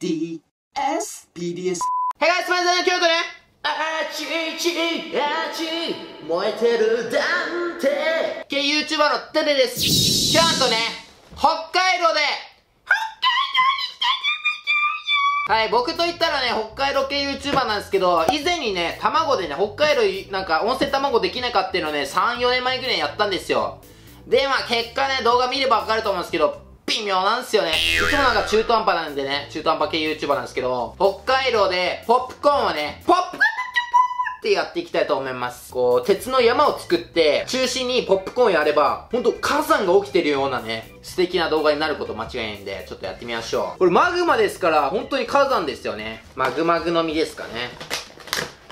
PDS。Hey guys、まずは京都ね。あち燃えてるなんて。け YouTuber のテレです。京都ね、北海道で。はい、僕と言ったらね、北海道系 YouTuber なんですけど、以前にね、卵でね、北海道なんか温泉卵できないかっていうのをね、3、4年前ぐらいやったんですよ。で、まあ結果ね、動画見ればわかると思うんですけど、微妙なんですよね。いつもなんか中途半端なんでね、中途半端系 YouTuber なんですけど、北海道でポップコーンをね、ポップコーンってやっていきたいと思います。こう、鉄の山を作って、中心にポップコーンやれば、ほんと火山が起きてるようなね、素敵な動画になること間違いないんで、ちょっとやってみましょう。これマグマですから、本当に火山ですよね。マグマグの実ですかね。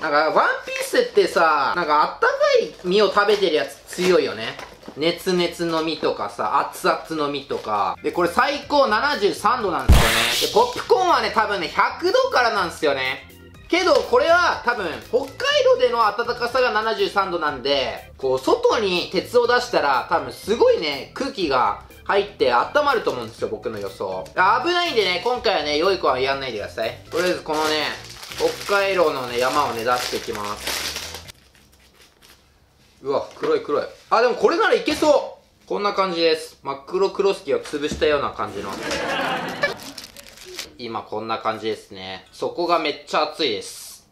なんか、ワンピースってさ、なんかあったかい実を食べてるやつ強いよね。熱々の実とかさ、熱々の実とか。で、これ最高73度なんですよね。で、ポップコーンはね、多分ね、100度からなんですよね。けど、これは多分、北海道での暖かさが73度なんで、こう、外に鉄を出したら、多分すごいね、空気が入って温まると思うんですよ、僕の予想。危ないんでね、今回はね、良い子はやんないでください。とりあえずこのね、北海道のね、山をね、出していきます。うわ、黒い黒い。あ、でもこれならいけそう。こんな感じです。真っ黒黒すきを潰したような感じの。今こんな感じですね。そこがめっちゃ熱いです。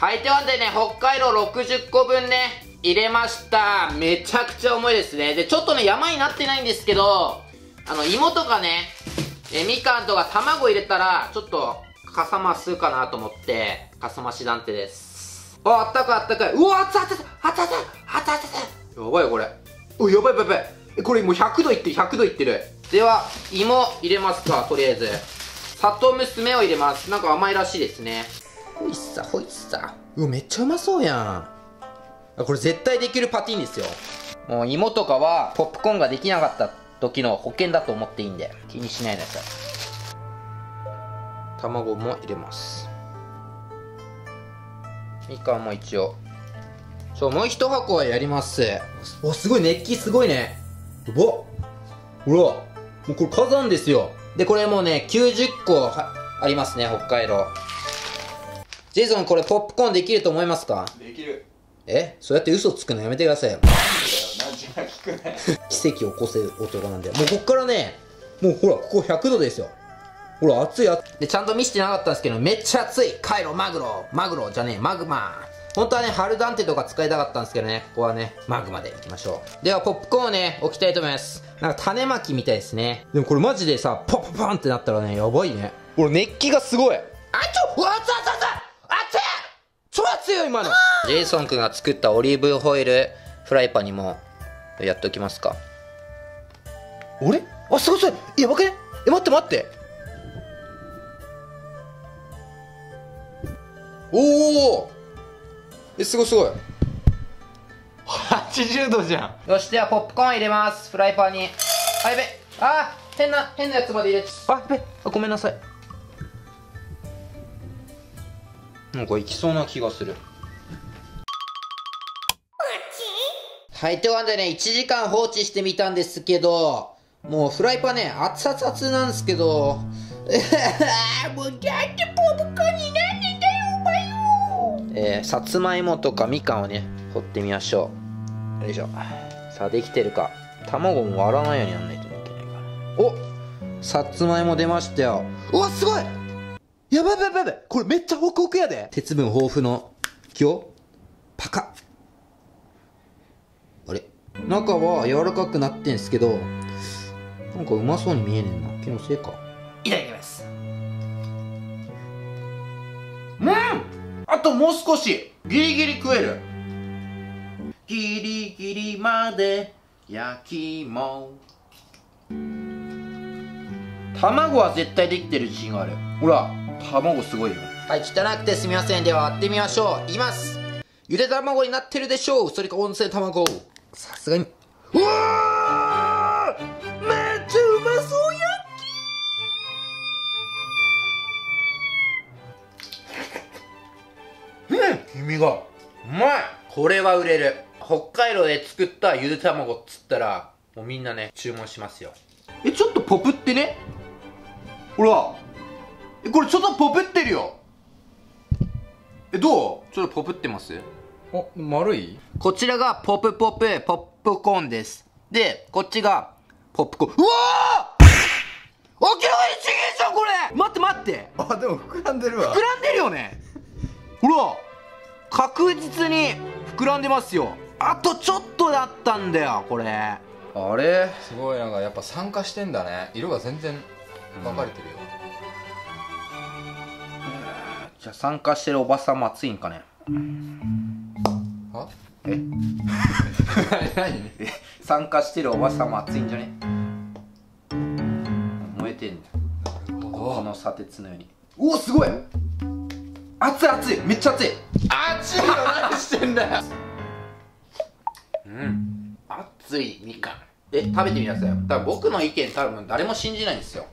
はい、というわけでね、北海道60個分ね、入れました。めちゃくちゃ重いですね。で、ちょっとね、山になってないんですけど、芋とかね、みかんとか卵入れたら、ちょっと、かさますかなと思って、かさまし団手です。あ、あったかいあったかい。うわ、熱い熱い熱い熱い熱い熱い。やばいよ、これ。お、やばいやばいやばい。これもう100度いってる、100度いってる。では、芋入れますか、とりあえず。里娘を入れます。なんか甘いらしいですね。ほいっさ、ほいっさ。うわ、めっちゃうまそうやん。これ絶対できるパティンですよ。もう芋とかは、ポップコーンができなかった時の保険だと思っていいんで、気にしないでください。卵も入れます。みかんも一応。そう、もう一箱はやります。お、すごい、熱気すごいね。うわっ、ほら、もうこれ火山ですよ。で、これもうね、90個はありますね、北海道。ジェイソン、これポップコーンできると思いますか？できる。え？そうやって嘘つくのやめてくださいよ。なんでだよ、なんで聞くね。奇跡を起こせる男なんで。もうこっからね、もうほら、ここ100度ですよ。ほら、熱い熱い。で、ちゃんと見せてなかったんですけど、めっちゃ熱い。カイロ、マグロじゃねえ、マグマ。本当はね、春ダンテとか使いたかったんですけどね、ここはね、マグマでいきましょう。では、ポップコーンをね、置きたいと思います。なんか種まきみたいですね。でもこれマジでさ、ポッパンってなったらね、やばいね。俺、熱気がすごい。あちょ、うわ、熱い熱い熱い熱い超熱いよ、今の。ジェイソン君が作ったオリーブオイルフライパンにも、やっときますか。あれ？あ、すごいすごい。いや、やばくね？え、待って待って。おー、え、すごいすごい。80度じゃん。よし、ではポップコーン入れます。フライパンに。あ、やべ、あ、変なやつまで入れちゃった。あ、やべ、あ、ごめんなさい。なんかいきそうな気がする。はい、というわけでね、1時間放置してみたんですけど、もうフライパンね、熱々なんですけど、もうだってポップコーンになんでだよ、お前よ。さつまいもとかみかんをね、掘ってみましょう。よいしょ。さあ、できてるか。卵も割らないようにやんないといけないから。お、さつまいも出ましたよ。うわ、すごい。やばいやばいやばいやばい。これめっちゃホクホクやで。鉄分豊富の木をパカッ。あれ、中は柔らかくなってんすけど、なんかうまそうに見えねえな。気のせいか。いただきます。うん、あともう少し。ギリギリ食える。ギリギリまで焼きも。卵は絶対できてる自信がある。ほら、卵すごいよ。はい、汚くてすみません。では割ってみましょう。いきます。ゆで卵になってるでしょう。それか温泉卵。さすがに。うわー、めっちゃうまそうや。黄身がうまい。これは売れる。北海道で作ったゆで卵っつったら、もうみんなね、注文しますよ。ちょっとポプってね、ほら、これちょっとポプってるよ。どう？ちょっとポプってます？あ、丸い？こちらがポプポプポップコーンです。で、こっちがポップコーン。うわー！明らかに違えじゃんこれ。待って待って、あ、でも膨らんでるわ。膨らんでるよね。ほら、確実に膨らんでますよ。あとちょっとだったんだよこれ。あれすごい、なんかやっぱ酸化してんだね。色が全然分かれてるよ、じゃあ酸化してるおばさんも熱いんかね。は？え？何？酸化してるおばさんも熱いんじゃね？燃えてんだ。この砂鉄のように。おおすごい。熱い熱い、めっちゃ熱い。熱いよ、何してんだよ。うん、熱いみかん。食べてみなさい。多分僕の意見、多分誰も信じないんですよ。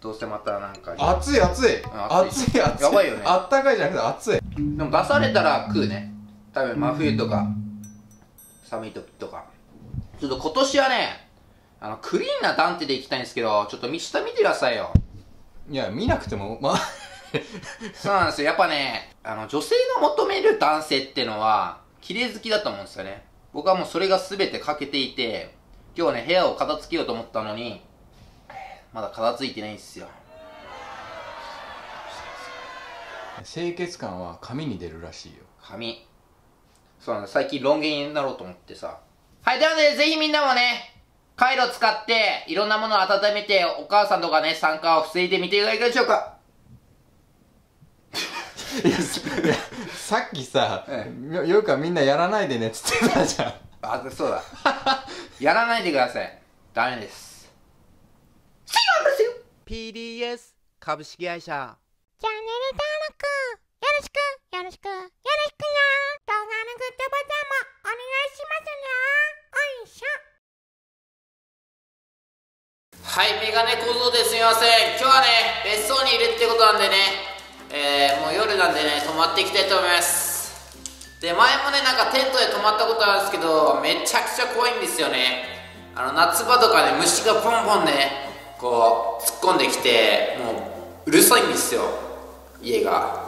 どうせまたなんか熱い熱い熱い熱い、やばいよね。あったかいじゃなくて熱い。でも出されたら食うね。多分真冬とか寒い時とか。ちょっと今年はね、クリーンなダンテでいきたいんですけど、ちょっと下見てくださいよ。いや見なくてもまあそうなんですよ。やっぱね、女性の求める男性ってのは綺麗好きだと思うんですよね。僕はもうそれが全て欠けていて、今日ね部屋を片付けようと思ったのにまだ片付いてないんですよ。清潔感は髪に出るらしいよ。髪。そうなんだ、最近ロン毛になろうと思ってさ。はい、ではね、ぜひみんなもね、カイロ使っていろんなものを温めて、お母さんとかね、酸化を防いでみていただけるでしょうか。いや、さっきさ、よくはみんなやらないでねっつってたじゃん。あ、そうだ。やらないでください。ダメです。PDS 株式会社、チャンネル登録よろしくよろしくよろしくにゃー。動画のグッドボタンもお願いしますにゃー。おいしょ。はい、メガネ小僧ですみません。今日はね別荘にいるってことなんでね、もう夜なんでね泊まっていきたいと思います。で、前もねなんかテントで泊まったことあるんですけど、めちゃくちゃ怖いんですよね。夏場とかね虫がポンポンねこう突っ込んできて、もううるさいんですよ家が。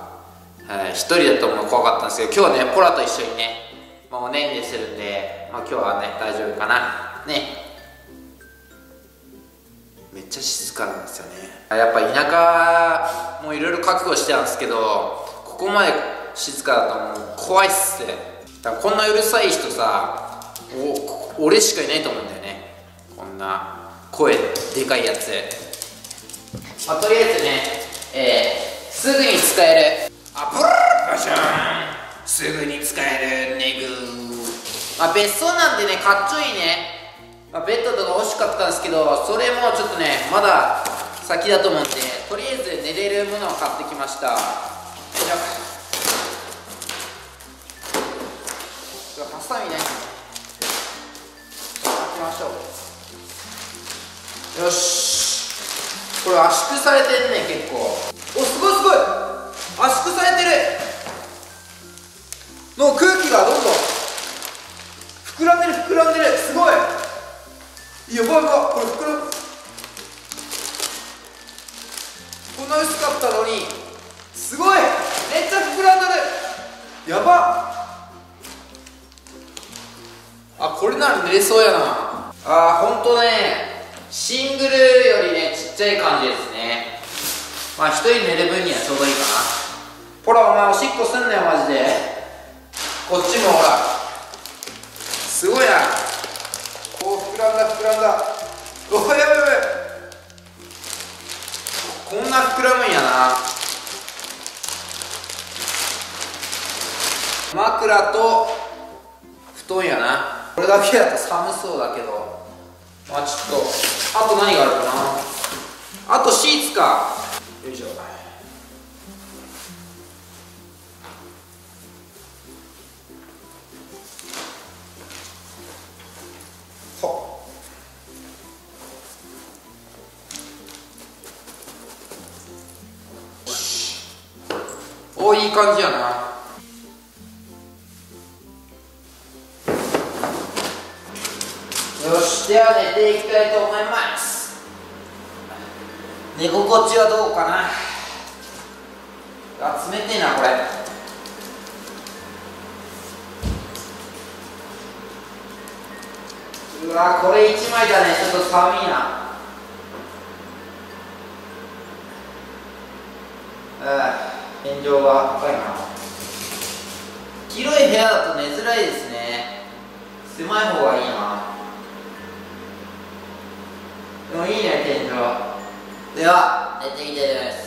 一人だともう怖かったんですけど、今日はねポラと一緒にね、まあ、おねんねするんで、まあ、今日はね大丈夫かなね。めっちゃ静かなんですよね。やっぱ田舎もいろいろ覚悟してたんですけど、ここまで静かだともう怖いっすね。こんなうるさい人さ、俺しかいないと思うんだよね、こんな声でかいやつ。まあ、とりあえずね、すぐに使える、あブルーバシャン、すぐに使えるネグ。まあ、別荘なんでねかっちょいいね。まあ、ベッドとか欲しかったんですけど、それもちょっとねまだ先だと思うんで、とりあえず寝れるものを買ってきました。よいしょ。ハサミね、開けましょう。よし、これ圧縮されてるね結構。お、すごいすごい圧縮されてる。もう空気がどんどん膨らんでる膨らんでる、すごい。いやばいか、これ膨らん、こんな薄かったのにすごい、めっちゃ膨らんでる。やばあ、これなら寝れそうやなあ。ーほんとね、シングルよりねちっちゃい感じですね。まあ一人寝る分にはちょうどいいかな。ほらお前おしっこすんなよマジで。こっちもほらすごいな、こう膨らんだ膨らんだ。おやばいやばい、こんな膨らむんやな。枕と布団やな。これだけだと寒そうだけど、まあちょっとあと何があるかな。あとシーツか。よいしょ。ほっ、お、いい感じやな。で、手を寝ていきたいと思います。寝心地はどうかな。あ、冷てえなこれ。うわ、これ1枚だね。ちょっと寒いな。天井が高いな。広い部屋だと寝づらいですね。狭い方がいいな。でもいいね、天井。では寝てみたいと思います。